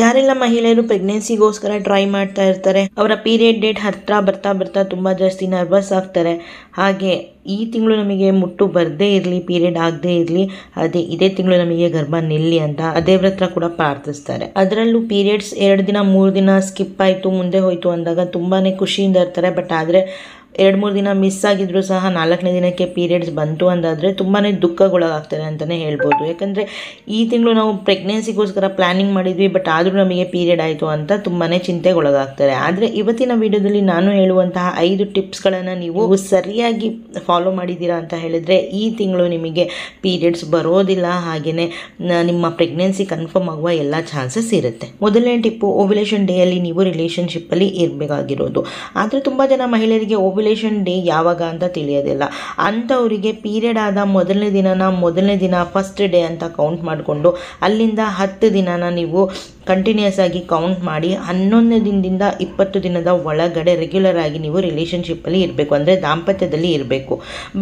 ಯಾರೆಲ್ಲ ಮಹಿಳೆಯರು ಪ್ರೆಗ್ನೆನ್ಸಿಗೋಸ್ಕರ ಟ್ರೈ ಮಾಡ್ತಾ ಇರ್ತಾರೆ ಅವರ ಪೀರಿಯಡ್ ಡೇಟ್ ಹತ್ರ ಬರ್ತಾ ಬರ್ತಾ ತುಂಬಾ ಜಾಸ್ತಿ ನರ್ವಸ್ ಆಗ್ತಾರೆ. ಹಾಗೆ ಈ ತಿಂಗಳು ನಮಗೆ ಮುಟ್ಟು ಬರದೇ ಇರಲಿ, ಪೀರಿಯಡ್ ಆಗದೇ ಇರಲಿ, ಅದೇ ಇದೇ ತಿಂಗಳು ನಮಗೆ ಗರ್ಭ ನಿಲ್ಲಿ ಅಂತ ದೇವರ ಹತ್ರ ಕೂಡ ಪ್ರಾರ್ಥಿಸ್ತಾರೆ. ಅದರಲ್ಲೂ ಪೀರಿಯಡ್ಸ್ 2 ದಿನ 3 ದಿನ ಸ್ಕಿಪ್ ಆಯಿತು ಮುಂದೆ ಹೋಯಿತು ಅಂದಾಗ ತುಂಬಾ ಖುಷಿಯಿಂದ ಇರ್ತಾರೆ. ಬಟ್ ಆದರೆ 2-3 ದಿನ ಮಿಸ್ ಆಗಿದ್ರು ಸಹ 4ನೇ ದಿನಕ್ಕೆ ಪೀರಿಯಡ್ಸ್ ಬಂತು ಅಂದಾದರೆ ತುಂಬಾ ದುಃಖಗೊಳಗಾಗ್ತಾರೆ ಅಂತಲೇ ಹೇಳ್ಬೋದು. ಯಾಕಂದರೆ ಈ ತಿಂಗಳು ನಾವು ಪ್ರೆಗ್ನೆನ್ಸಿಗೋಸ್ಕರ ಪ್ಲ್ಯಾನಿಂಗ್ ಮಾಡಿದ್ವಿ, ಬಟ್ ಆದರೂ ನಮಗೆ ಪೀರಿಯಡ್ ಆಯಿತು ಅಂತ ತುಂಬಾ ಚಿಂತೆಗೊಳಗಾಗ್ತಾರೆ. ಆದರೆ ಇವತ್ತಿನ ವಿಡಿಯೋದಲ್ಲಿ ನಾನು ಹೇಳುವಂತಹ 5 ಟಿಪ್ಸ್ಗಳನ್ನು ನೀವು ಸರಿಯಾಗಿ ಫಾಲೋ ಮಾಡಿದ್ದೀರಾ ಅಂತ ಹೇಳಿದರೆ ಈ ತಿಂಗಳು ನಿಮಗೆ ಪೀರಿಯಡ್ಸ್ ಬರೋದಿಲ್ಲ, ಹಾಗೆಯೇ ನಿಮ್ಮ ಪ್ರೆಗ್ನೆನ್ಸಿ ಕನ್ಫರ್ಮ್ ಆಗುವ ಎಲ್ಲ ಚಾನ್ಸಸ್ ಇರುತ್ತೆ. ಮೊದಲನೇ ಟಿಪ್ಪು, ಓವ್ಯುಲೇಷನ್ ಡೇಯಲ್ಲಿ ನೀವು ರಿಲೇಷನ್ಶಿಪ್ಪಲ್ಲಿ ಇರಬೇಕಾಗಿರೋದು. ಆದರೆ ತುಂಬ ಜನ ಮಹಿಳೆಯರಿಗೆ ಓವ್ಯುಲೇಷನ್ ಡೇ ಯಾವಾಗ ಅಂತ ತಿಳಿಯೋದಿಲ್ಲ. ಅಂಥವರಿಗೆ ಪೀರಿಯಡ್ ಆದ ಮೊದಲನೇ ದಿನ ಫಸ್ಟ್ ಡೇ ಅಂತ ಕೌಂಟ್ ಮಾಡಿಕೊಂಡು ಅಲ್ಲಿಂದ 10 ದಿನನ ನೀವು ಕಂಟಿನ್ಯೂಸ್ ಆಗಿ ಕೌಂಟ್ ಮಾಡಿ 11ನೇ ದಿನದಿಂದ 20 ದಿನದ ಒಳಗಡೆ ರೆಗ್ಯುಲರ್ ಆಗಿ ನೀವು ರಿಲೇಷನ್ಶಿಪ್ಪಲ್ಲಿ ಇರಬೇಕು, ಅಂದರೆ ದಾಂಪತ್ಯದಲ್ಲಿ ಇರಬೇಕು.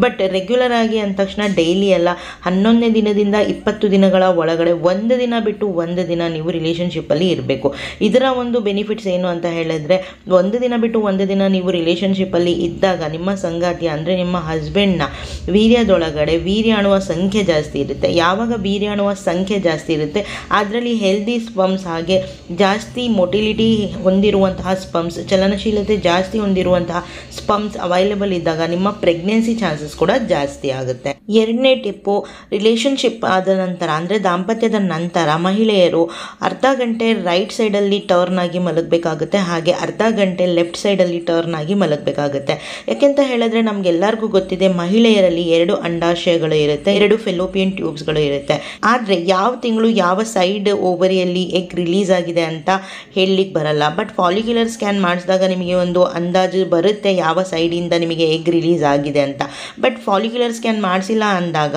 ಬಟ್ ರೆಗ್ಯುಲರ್ ಆಗಿ ಅಂದ ತಕ್ಷಣ ಡೈಲಿ ಎಲ್ಲ 11ನೇ ದಿನದಿಂದ 20 ದಿನಗಳ ಒಳಗಡೆ 1 ದಿನ ಬಿಟ್ಟು 1 ದಿನ ನೀವು ರಿಲೇಷನ್ಶಿಪ್ಪಲ್ಲಿ ಇರಬೇಕು. ಇದರ ಒಂದು ಬೆನಿಫಿಟ್ಸ್ ಏನು ಅಂತ ಹೇಳಿದ್ರೆ 1 ದಿನ ಬಿಟ್ಟು 1 ದಿನ ನೀವು ರಿಲೇಷನ್ಶಿಪ್ಪಲ್ಲಿ ಇದ್ದಾಗ ನಿಮ್ಮ ಸಂಗಾತಿ ಅಂದರೆ ನಿಮ್ಮ ಹಸ್ಬೆಂಡ್ನ ವೀರ್ಯದೊಳಗಡೆ ವೀರ್ಯ ಅಣುವ ಸಂಖ್ಯೆ ಜಾಸ್ತಿ ಇರುತ್ತೆ. ಯಾವಾಗ ವೀರ್ಯ ಅಣುವ ಸಂಖ್ಯೆ ಜಾಸ್ತಿ ಇರುತ್ತೆ ಅದರಲ್ಲಿ ಹೆಲ್ದಿ ಸ್ಪಮ್ಸ್ ಹಾಗೆ ಜಾಸ್ತಿ ಮೊಟಿಲಿಟಿ ಹೊಂದಿರುವಂತಹ ಸ್ಪಮ್ಸ್, ಚಲನಶೀಲತೆ ಜಾಸ್ತಿ ಹೊಂದಿರುವಂತಹ ಸ್ಪಮ್ಸ್ ಅವೈಲೇಬಲ್ ಇದ್ದಾಗ ನಿಮ್ಮ ಪ್ರೆಗ್ನೆನ್ಸಿ ಚಾನ್ಸಸ್ ಕೂಡ ಜಾಸ್ತಿ ಆಗುತ್ತೆ. 2ನೇ ಟಿಪ್ಪು, ರಿಲೇಷನ್ಶಿಪ್ ಆದ ನಂತರ ಅಂದರೆ ದಾಂಪತ್ಯದ ನಂತರ ಮಹಿಳೆಯರು ಅರ್ಧ ಗಂಟೆ ರೈಟ್ ಸೈಡಲ್ಲಿ ಟರ್ನ್ ಆಗಿ ಮಲಗಬೇಕಾಗುತ್ತೆ, ಹಾಗೆ ಅರ್ಧ ಗಂಟೆ ಲೆಫ್ಟ್ ಸೈಡಲ್ಲಿ ಟರ್ನ್ ಆಗಿ ಮಲಗಬೇಕಾಗುತ್ತೆ. ಯಾಕೆಂತ ಹೇಳಿದ್ರೆ ನಮಗೆಲ್ಲರಿಗೂ ಗೊತ್ತಿದೆ ಮಹಿಳೆಯರಲ್ಲಿ 2 ಅಂಡಾಶಯಗಳು ಇರುತ್ತೆ, 2 ಫೆಲೋಪಿಯನ್ ಟ್ಯೂಬ್ಸ್ಗಳು ಇರುತ್ತೆ. ಆದರೆ ಯಾವ ತಿಂಗಳು ಯಾವ ಸೈಡ್ ಓವರಿಯಲ್ಲಿ ಎಗ್ ರಿಲೀಸ್ ಆಗಿದೆ ಅಂತ ಹೇಳಲಿಕ್ಕೆ ಬರಲ್ಲ. ಬಟ್ ಫಾಲಿಕ್ಯುಲರ್ ಸ್ಕ್ಯಾನ್ ಮಾಡಿಸಿದಾಗ ನಿಮಗೆ ಒಂದು ಅಂದಾಜು ಬರುತ್ತೆ ಯಾವ ಸೈಡಿಂದ ನಿಮಗೆ ಎಗ್ ರಿಲೀಸ್ ಆಗಿದೆ ಅಂತ. ಬಟ್ ಫಾಲಿಕ್ಯುಲರ್ ಸ್ಕ್ಯಾನ್ ಮಾಡಿಸಿಲ್ಲ ಅಂದಾಗ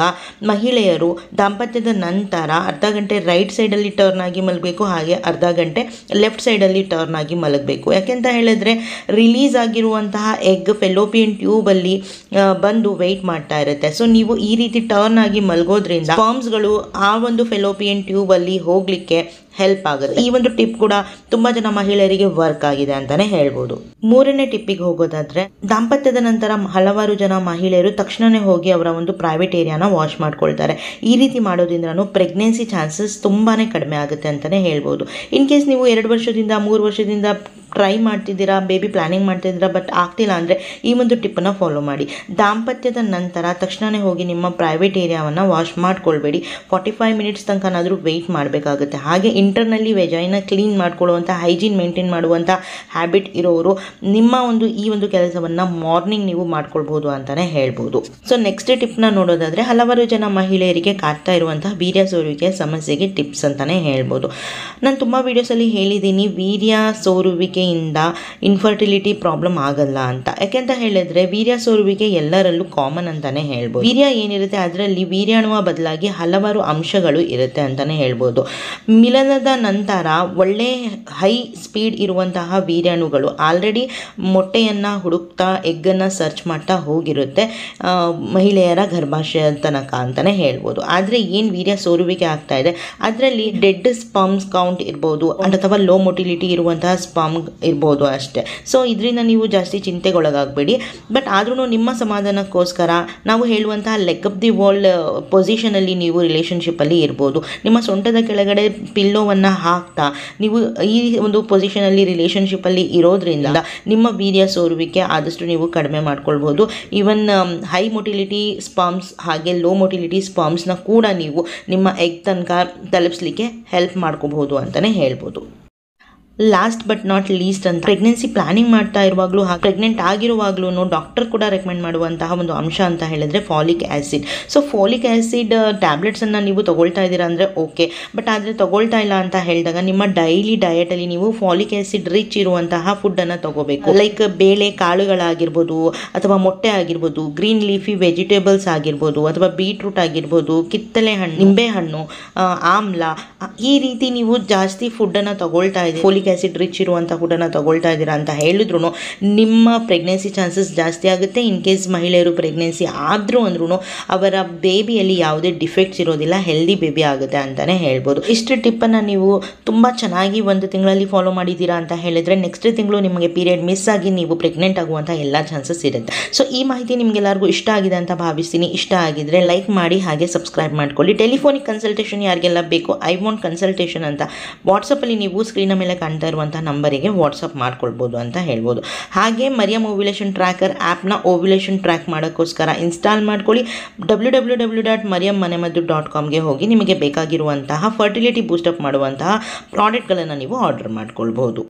ಮಹಿಳೆಯರು ದಾಂಪತ್ಯದ ನಂತರ ಅರ್ಧ ಗಂಟೆ ರೈಟ್ ಸೈಡಲ್ಲಿ ಟರ್ನ್ ಆಗಿ ಮಲಗಬೇಕು, ಹಾಗೆ ಅರ್ಧ ಗಂಟೆ ಲೆಫ್ಟ್ ಸೈಡಲ್ಲಿ ಟರ್ನ್ ಆಗಿ ಮಲಗಬೇಕು. ಯಾಕೆಂತ ಹೇಳಿದ್ರೆ ರಿಲೀಸ್ ಆಗಿರುವಂತಹ ಎಗ್ ಫೆಲೋಪಿಯನ್ ಟ್ಯೂಬಲ್ಲಿ ಬಂದು ವೆಯ್ಟ್ ಮಾಡ್ತಾ ಇರುತ್ತೆ. ಸೊ ನೀವು ಈ ರೀತಿ ಟರ್ನ್ ಆಗಿ ಮಲಗೋದ್ರಿಂದ ಸ್ಪರ್ಮ್ಸ್ಗಳು ಆ ಒಂದು ಫೆಲೋಪಿಯನ್ ಟ್ಯೂಬಲ್ಲಿ ಹೋಗಲಿಕ್ಕೆ ಹೆಲ್ಪ್ ಆಗುತ್ತೆ. ಈ ಒಂದು ಟಿಪ್ ಕೂಡ ತುಂಬಾ ಜನ ಮಹಿಳೆಯರಿಗೆ ವರ್ಕ್ ಆಗಿದೆ ಅಂತಾನೆ ಹೇಳ್ಬೋದು. 3ನೇ ಟಿಪ್ಪಿಗೆ ಹೋಗೋದಾದ್ರೆ ದಾಂಪತ್ಯದ ನಂತರ ಹಲವಾರು ಜನ ಮಹಿಳೆಯರು ತಕ್ಷಣನೇ ಹೋಗಿ ಅವರ ಒಂದು ಪ್ರೈವೇಟ್ ಏರಿಯಾನ ವಾಶ್ ಮಾಡ್ಕೊಳ್ತಾರೆ. ಈ ರೀತಿ ಮಾಡೋದ್ರಿಂದನೂ ಪ್ರೆಗ್ನೆನ್ಸಿ ಚಾನ್ಸಸ್ ತುಂಬಾನೇ ಕಡಿಮೆ ಆಗುತ್ತೆ ಅಂತಾನೆ ಹೇಳ್ಬೋದು. ಇನ್ ಕೇಸ್ ನೀವು 2 ವರ್ಷದಿಂದ 3 ವರ್ಷದಿಂದ ಟ್ರೈ ಮಾಡ್ತಿದ್ದೀರಾ, ಬೇಬಿ ಪ್ಲಾನಿಂಗ್ ಮಾಡ್ತಿದ್ದೀರಾ, ಬಟ್ ಆಗ್ತಿಲ್ಲ ಅಂದರೆ ಈ ಒಂದು ಟಿಪ್ಪನ್ನು ಫಾಲೋ ಮಾಡಿ. ದಾಂಪತ್ಯದ ನಂತರ ತಕ್ಷಣವೇ ಹೋಗಿ ನಿಮ್ಮ ಪ್ರೈವೇಟ್ ಏರಿಯಾವನ್ನು ವಾಶ್ ಮಾಡಿಕೊಳ್ಬೇಡಿ. 45 ಮಿನಿಟ್ಸ್ ತನಕನಾದರೂ ವೆಯ್ಟ್ ಮಾಡಬೇಕಾಗುತ್ತೆ. ಹಾಗೆ ಇಂಟರ್ನಲ್ಲಿ ವೆಜೈನ ಕ್ಲೀನ್ ಮಾಡ್ಕೊಳ್ಳುವಂಥ ಹೈಜೀನ್ ಮೇಂಟೈನ್ ಮಾಡುವಂಥ ಹ್ಯಾಬಿಟ್ ಇರೋರು ನಿಮ್ಮ ಒಂದು ಈ ಒಂದು ಕೆಲಸವನ್ನು ಮಾರ್ನಿಂಗ್ ನೀವು ಮಾಡ್ಕೊಳ್ಬೋದು ಅಂತಲೇ ಹೇಳ್ಬೋದು. ಸೊ ನೆಕ್ಸ್ಟ್ ಟಿಪ್ನ ನೋಡೋದಾದರೆ ಹಲವಾರು ಜನ ಮಹಿಳೆಯರಿಗೆ ಕಾಡ್ತಾ ಇರುವಂಥ ವೀರ್ಯ ಸೋರುವಿಕೆಯ ಸಮಸ್ಯೆಗೆ ಟಿಪ್ಸ್ ಅಂತಲೇ ಹೇಳ್ಬೋದು. ನಾನು ತುಂಬ ವೀಡಿಯೋಸಲ್ಲಿ ಹೇಳಿದ್ದೀನಿ ವೀರ್ಯ ಸೋರುವಿಕೆ ಇನ್ಫರ್ಟಿಲಿಟಿ ಪ್ರಾಬ್ಲಮ್ ಆಗಲ್ಲ ಅಂತ. ಯಾಕೆಂತ ಹೇಳಿದ್ರೆ ವೀರ್ಯ ಸೋರುವಿಕೆ ಎಲ್ಲರಲ್ಲೂ ಕಾಮನ್ ಅಂತಾನೆ ಹೇಳ್ಬೋದು. ವೀರ್ಯ ಏನಿರುತ್ತೆ ಅದರಲ್ಲಿ ವೀರ್ಯಾಣುವ ಬದಲಾಗಿ ಹಲವಾರು ಅಂಶಗಳು ಇರುತ್ತೆ ಅಂತಾನೆ ಹೇಳ್ಬೋದು. ಮಿಲನದ ನಂತರ ಒಳ್ಳೆ ಹೈ ಸ್ಪೀಡ್ ಇರುವಂತಹ ವೀರ್ಯಾಣುಗಳು ಆಲ್ರೆಡಿ ಮೊಟ್ಟೆಯನ್ನು ಹುಡುಕ್ತಾ ಎಗ್ಗನ್ನು ಸರ್ಚ್ ಮಾಡ್ತಾ ಹೋಗಿರುತ್ತೆ ಮಹಿಳೆಯರ ಗರ್ಭಾಶಯ ತನಕ ಅಂತಾನೆ ಹೇಳ್ಬೋದು. ಆದರೆ ಏನು ವೀರ್ಯ ಸೋರುವಿಕೆ ಆಗ್ತಾ ಇದೆ ಅದರಲ್ಲಿ ಡೆಡ್ ಸ್ಪರ್ಮ್ಸ್ ಕೌಂಟ್ ಇರ್ಬೋದು ಅಥವಾ ಲೋ ಮೊಟಿಲಿಟಿ ಇರುವಂತಹ ಸ್ಪರ್ಮ್ ಇರ್ಬೋದು ಅಷ್ಟೇ. ಸೊ ಇದರಿಂದ ನೀವು ಜಾಸ್ತಿ ಚಿಂತೆಗೊಳಗಾಗಬೇಡಿ. ಬಟ್ ಆದ್ರೂ ನಿಮ್ಮ ಸಮಾಧಾನಕ್ಕೋಸ್ಕರ ನಾವು ಹೇಳುವಂತಹ ಲೆಗ್ ಅಪ್ ದಿ ವರ್ಲ್ಡ್ ಪೊಸಿಷನಲ್ಲಿ ನೀವು ರಿಲೇಷನ್ಶಿಪ್ಪಲ್ಲಿ ಇರ್ಬೋದು. ನಿಮ್ಮ ಸೊಂಟದ ಕೆಳಗಡೆ ಪಿಲ್ಲೋವನ್ನು ಹಾಕ್ತಾ ನೀವು ಈ ಒಂದು ಪೊಸಿಷನಲ್ಲಿ ರಿಲೇಷನ್ಶಿಪ್ಪಲ್ಲಿ ಇರೋದ್ರಿಂದ ನಿಮ್ಮ ವೀರ್ಯ ಸೋರುವಿಕೆ ಆದಷ್ಟು ನೀವು ಕಡಿಮೆ ಮಾಡ್ಕೊಳ್ಬೋದು. ಈವನ್ ಹೈ ಮೊಟಿಲಿಟಿ ಸ್ಪರ್ಮ್ಸ್ ಹಾಗೆ ಲೋ ಮೊಟಿಲಿಟಿ ಸ್ಪರ್ಮ್ಸ್ನ ಕೂಡ ನೀವು ನಿಮ್ಮ ಎಗ್ ತನಕ ತಲುಪಿಸ್ಲಿಕ್ಕೆ ಹೆಲ್ಪ್ ಮಾಡ್ಕೋಬಹುದು ಅಂತಲೇ ಹೇಳ್ಬೋದು. ಲಾಸ್ಟ್ ಬಟ್ ನಾಟ್ ಲೀಸ್ಟ್ ಅಂತ ಪ್ರೆಗ್ನೆನ್ಸಿ ಪ್ಲಾನಿಂಗ್ ಮಾಡ್ತಾ ಇರುವಾಗಲೂ ಹಾಗೆ ಪ್ರೆಗ್ನೆಂಟ್ ಆಗಿರುವಾಗಲೂ ಡಾಕ್ಟರ್ ಕೂಡ ರೆಕಮೆಂಡ್ ಮಾಡುವಂತಹ ಒಂದು ಅಂಶ ಅಂತ ಹೇಳಿದರೆ folic acid. So folic acid ಟ್ಯಾಬ್ಲೆಟ್ಸನ್ನು ನೀವು ತೊಗೊಳ್ತಾ ಇದ್ದೀರಾ ಅಂದರೆ ಓಕೆ, ಬಟ್ ಆದರೆ ತೊಗೊಳ್ತಾ ಇಲ್ಲ ಅಂತ ಹೇಳಿದಾಗ ನಿಮ್ಮ ಡೈಲಿ ಡಯಟಲ್ಲಿ ನೀವು ಫಾಲಿಕ್ ಆ್ಯಸಿಡ್ ರಿಚ್ ಇರುವಂತಹ ಫುಡ್ಡನ್ನು ತೊಗೋಬೇಕು. ಲೈಕ್ ಬೇಳೆ ಕಾಳುಗಳಾಗಿರ್ಬೋದು ಅಥವಾ ಮೊಟ್ಟೆ ಆಗಿರ್ಬೋದು, ಗ್ರೀನ್ ಲೀಫಿ ವೆಜಿಟೇಬಲ್ಸ್ ಆಗಿರ್ಬೋದು ಅಥವಾ ಬೀಟ್ರೂಟ್ ಆಗಿರ್ಬೋದು, ಕಿತ್ತಲೆ ಹಣ್ಣು, ನಿಂಬೆಹಣ್ಣು, ಆಮ್ಲ, ಈ ರೀತಿ ನೀವು ಜಾಸ್ತಿ ಫುಡ್ಡನ್ನು ತೊಗೊಳ್ತಾ ಇದ್ದೀರಿ ಫೋಲಿಕ್ ಆಸಿಡ್ ರಿಚ್ ಇರುವಂಥ ಫುಡ್ಡನ್ನು ತಗೊಳ್ತಾ ಇದ್ದೀರಾ ಅಂತ ಹೇಳಿದ್ರು ನಿಮ್ಮ ಪ್ರೆಗ್ನೆನ್ಸಿ ಚಾನ್ಸಸ್ ಜಾಸ್ತಿ ಆಗುತ್ತೆ. ಇನ್ ಕೇಸ್ ಮಹಿಳೆಯರು ಪ್ರೆಗ್ನೆನ್ಸಿ ಆದರೂ ಅಂದ್ರೂ ಅವರ ಬೇಬಿಯಲ್ಲಿ ಯಾವುದೇ ಡಿಫೆಕ್ಟ್ಸ್ ಇರೋದಿಲ್ಲ, ಹೆಲ್ದಿ ಬೇಬಿ ಆಗುತ್ತೆ ಅಂತಲೇ ಹೇಳ್ಬೋದು. ಇಷ್ಟು ಟಿಪ್ಪನ್ನು ನೀವು ತುಂಬ ಚೆನ್ನಾಗಿ ಒಂದು ತಿಂಗಳಲ್ಲಿ ಫಾಲೋ ಮಾಡಿದ್ದೀರಾ ಅಂತ ಹೇಳಿದರೆ ನೆಕ್ಸ್ಟ್ ತಿಂಗಳು ನಿಮಗೆ ಪೀರಿಯಡ್ ಮಿಸ್ ಆಗಿ ನೀವು ಪ್ರೆಗ್ನೆಂಟ್ ಆಗುವಂಥ ಎಲ್ಲ ಚಾನ್ಸಸ್ ಇರುತ್ತೆ. ಸೊ ಈ ಮಾಹಿತಿ ನಿಮಗೆಲ್ಲರಿಗೂ ಇಷ್ಟ ಆಗಿದೆ ಅಂತ ಭಾವಿಸ್ತೀನಿ. ಇಷ್ಟ ಆಗಿದರೆ ಲೈಕ್ ಮಾಡಿ, ಹಾಗೆ ಸಬ್ಸ್ಕ್ರೈಬ್ ಮಾಡ್ಕೊಳ್ಳಿ. ಟೆಲಿಫೋನಿಕ್ ಕನ್ಸಲ್ಟೇಷನ್ ಯಾರಿಗೆಲ್ಲ ಬೇಕು ಐ ವಾಂಟ್ ಕನ್ಸಲ್ಟೇಷನ್ ಅಂತ ವಾಟ್ಸಪ್ಪಲ್ಲಿ ನೀವು ಸ್ಕ್ರೀನ್ ಮೇಲೆ ಕಾಣ್ತಾ ಇರುವಂಥ ನಂಬರಿಗೆ ವಾಟ್ಸಪ್ ಮಾಡ್ಕೊಳ್ಬೋದು ಅಂತ ಹೇಳ್ಬೋದು. ಹಾಗೆ ಮರಿಯಮ್ ಓವ್ಯುಲೇಷನ್ ಟ್ರ್ಯಾಕರ್ ಆ್ಯಪ್ನ ಓವ್ಯುಲೇಷನ್ ಟ್ರ್ಯಾಕ್ ಮಾಡೋಕ್ಕೋಸ್ಕರ ಇನ್ಸ್ಟಾಲ್ ಮಾಡ್ಕೊಳ್ಳಿ. www.mariammane.com ಹೋಗಿ ನಿಮಗೆ ಬೇಕಾಗಿರುವಂತಹ ಫರ್ಟಿಲಿಟಿ ಬೂಸ್ಟಪ್ ಮಾಡುವಂತಹ ಪ್ರಾಡಕ್ಟ್ಗಳನ್ನು ನೀವು ಆರ್ಡರ್ ಮಾಡ್ಕೊಳ್ಬೋದು.